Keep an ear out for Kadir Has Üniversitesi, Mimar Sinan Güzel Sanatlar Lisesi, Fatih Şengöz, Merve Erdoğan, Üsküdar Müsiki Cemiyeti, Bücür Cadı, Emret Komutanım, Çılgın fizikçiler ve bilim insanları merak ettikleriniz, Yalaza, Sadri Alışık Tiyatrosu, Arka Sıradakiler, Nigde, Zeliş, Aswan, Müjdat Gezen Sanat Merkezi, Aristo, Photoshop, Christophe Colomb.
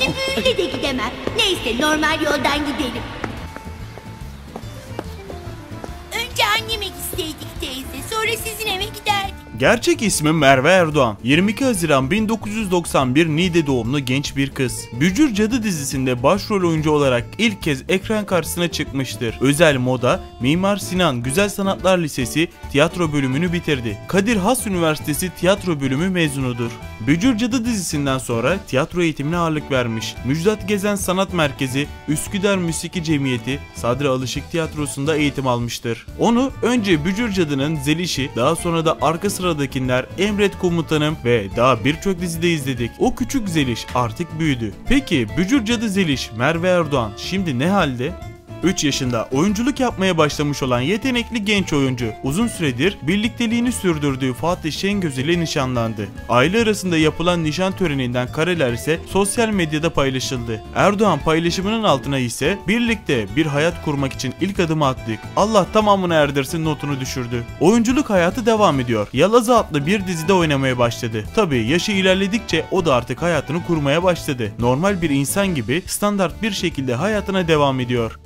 Şimdi böyle de gidemem. Neyse, normal yoldan gidelim. Önce anneme gitseydik teyze, sonra sizin eve giderdik. Gerçek ismi Merve Erdoğan. 22 Haziran 1991 Niğde doğumlu genç bir kız. Bücür Cadı dizisinde başrol oyuncu olarak ilk kez ekran karşısına çıkmıştır. Özel moda, Mimar Sinan Güzel Sanatlar Lisesi tiyatro bölümünü bitirdi. Kadir Has Üniversitesi tiyatro bölümü mezunudur. Bücür Cadı dizisinden sonra tiyatro eğitimine ağırlık vermiş. Müjdat Gezen Sanat Merkezi, Üsküdar Müsiki Cemiyeti, Sadri Alışık Tiyatrosu'nda eğitim almıştır. Onu önce Bücür Cadı'nın Zelişi, daha sonra da Arka Sıradakiler, Emret Komutanım ve daha birçok dizide izledik. O küçük Zeliş artık büyüdü. Peki Bücür Cadı Zeliş Merve Erdoğan şimdi ne halde? 3 yaşında oyunculuk yapmaya başlamış olan yetenekli genç oyuncu uzun süredir birlikteliğini sürdürdüğü Fatih Şengöz ile nişanlandı. Aile arasında yapılan nişan töreninden kareler ise sosyal medyada paylaşıldı. Erdoğan paylaşımının altına ise "Birlikte bir hayat kurmak için ilk adımı attık. Allah tamamını erdirsin" notunu düşürdü. Oyunculuk hayatı devam ediyor. Yalaza adlı bir dizide oynamaya başladı. Tabi yaşı ilerledikçe o da artık hayatını kurmaya başladı. Normal bir insan gibi standart bir şekilde hayatına devam ediyor.